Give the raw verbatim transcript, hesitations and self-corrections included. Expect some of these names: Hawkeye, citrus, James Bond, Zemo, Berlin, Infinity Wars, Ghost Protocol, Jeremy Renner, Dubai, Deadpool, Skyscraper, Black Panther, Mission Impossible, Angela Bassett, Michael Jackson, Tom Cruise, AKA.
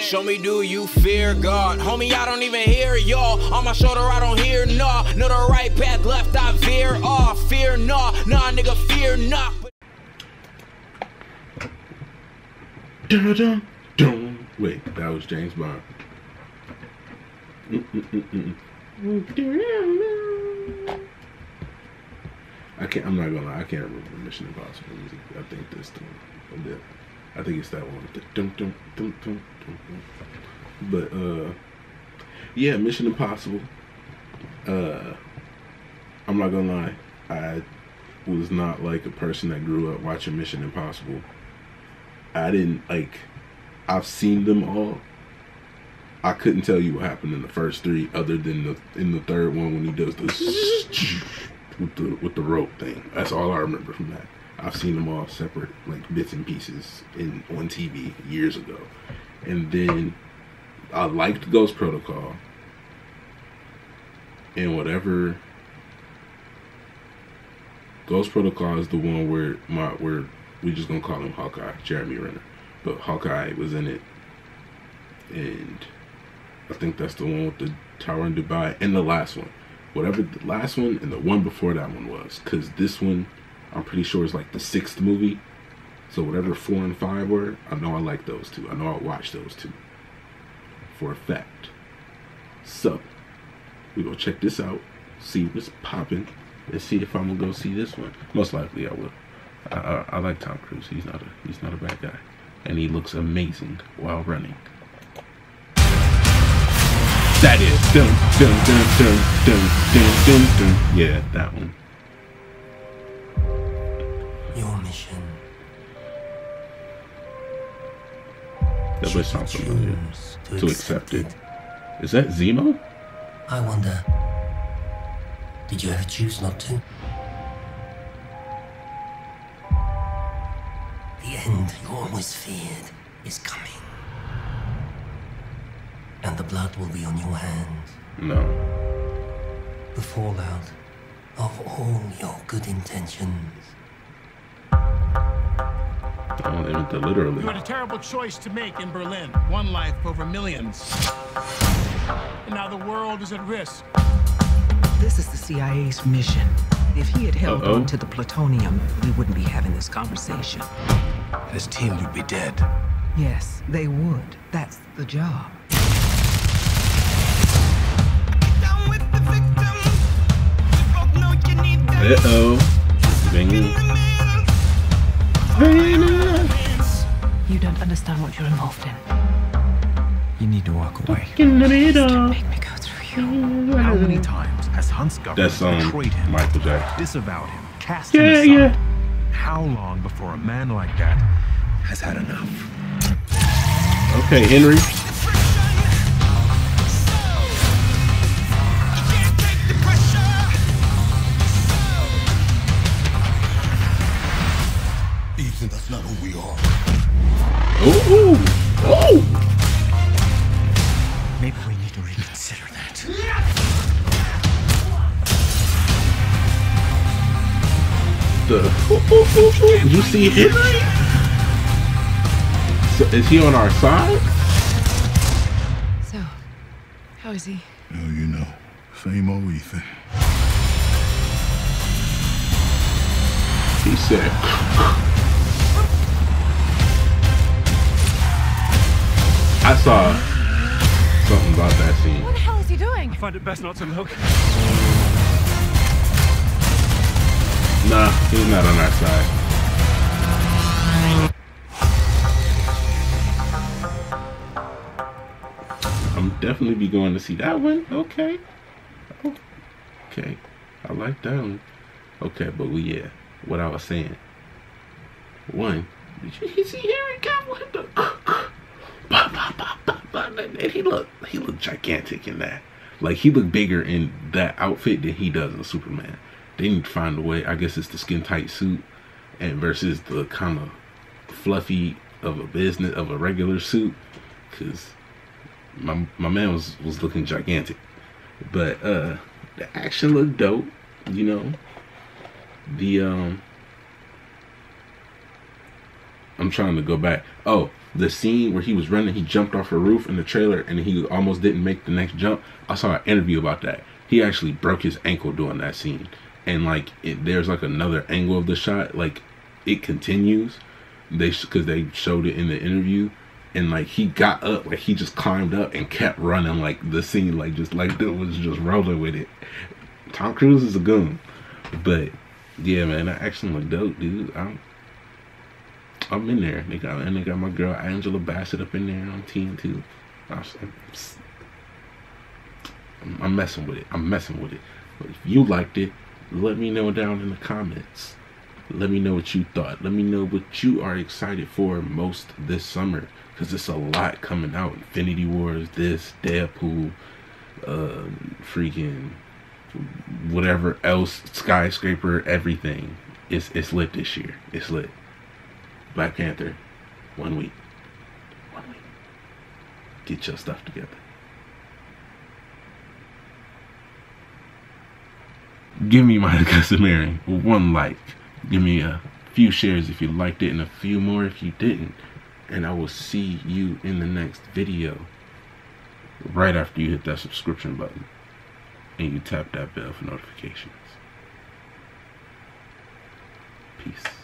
Show me, do you fear God? Homie, I don't even hear y'all. On my shoulder, I don't hear nah. No, the right path, left, I veer off. Fear nah, nah, nigga, fear not. Dun, dun. Wait, that was James Bond. Mm-mm-mm-mm. I can't, I'm not gonna lie, I can't remember Mission Impossible music. I think this one. I think it's that one. Dun, dun, dun, dun, dun, dun. But, uh, yeah, Mission Impossible. Uh, I'm not gonna lie, I was not like a person that grew up watching Mission Impossible. I didn't, like, I've seen them all. I couldn't tell you what happened in the first three other than the in the third one when he does the with the with the rope thing. That's all I remember from that. I've seen them all separate, like, bits and pieces in on T V years ago. And then I liked Ghost Protocol. And whatever Ghost Protocol is the one where my where we're just gonna call him Hawkeye, Jeremy Renner. But Hawkeye was in it, and I think that's the one with the tower in Dubai, and the last one. Whatever the last one and the one before that one was. Because this one, I'm pretty sure, is like the sixth movie. So whatever four and five were, I know I like those two. I know I watched those two for a fact. So, we're going to check this out, see what's popping, and see if I'm going to go see this one. Most likely I will. I, I, I like Tom Cruise. He's not, a, he's not a bad guy. And he looks amazing while running. That is dun, dun, dun, dun, dun, dun, dun, dun. Yeah, that one. Your mission. That would sound familiar. To, to accept it. it. Is that Zemo? I wonder. Did you ever choose not to? The end you always feared is coming. And the blood will be on your hands. No. The fallout of all your good intentions. Oh, they meant that literally. You had a terrible choice to make in Berlin. One life over millions. And now the world is at risk. This is the C I A's mission. If he had held Uh-oh. on to the plutonium, we wouldn't be having this conversation. This team would be dead. Yes, they would. That's the job. Uh oh. You don't understand what you're involved in. You need to walk away. Please don't make me go through you. How many times has Hunt's government betrayed him, Michael Jackson, disavowed him, cast him aside? Yeah, yeah. How long before a man like that has had enough? Okay, Henry. That's not who we are. Ooh, oh! Maybe we need to reconsider that. The ooh, ooh, ooh, ooh. You see him? So is he on our side? So, how is he? Oh, you know, same old Ethan. He said. I saw something about that scene. What the hell is he doing? I find it best not to look. Nah, he's not on our side. I'm definitely be going to see that one. Okay. Okay. I like that one. Okay, but we, yeah, what I was saying. One, did you see Harry got one? The Bah, bah, bah, bah, bah. And he looked he looked gigantic in that. Like, he looked bigger in that outfit than he does in Superman. They need to find a way. I guess it's the skin tight suit and versus the kind of fluffy of a business of a regular suit, because my my man was was looking gigantic. But uh the action looked dope, you know. The um I'm trying to go back. Oh, the scene where he was running, he jumped off a roof in the trailer and he almost didn't make the next jump. I saw an interview about that. He actually broke his ankle doing that scene. And like it, there's like another angle of the shot, like it continues, they because they showed it in the interview, and like he got up, like he just climbed up and kept running, like the scene, like just like dude was just rolling with it. Tom Cruise is a goon, but yeah, man, that action looked dope, dude. I'm I'm in there. They got and they got my girl Angela Bassett up in there on team too. I'm, I'm, I'm messing with it. I'm messing with it. But if you liked it, let me know down in the comments. Let me know what you thought. Let me know what you are excited for most this summer, because it's a lot coming out. Infinity Wars, this, Deadpool, uh, freaking whatever else, Skyscraper, everything. It's, it's lit this year. It's lit. Black Panther, one week. One week. Get your stuff together. Give me my customary one like. Give me a few shares if you liked it and a few more if you didn't. And I will see you in the next video. Right after you hit that subscription button. And you tap that bell for notifications. Peace.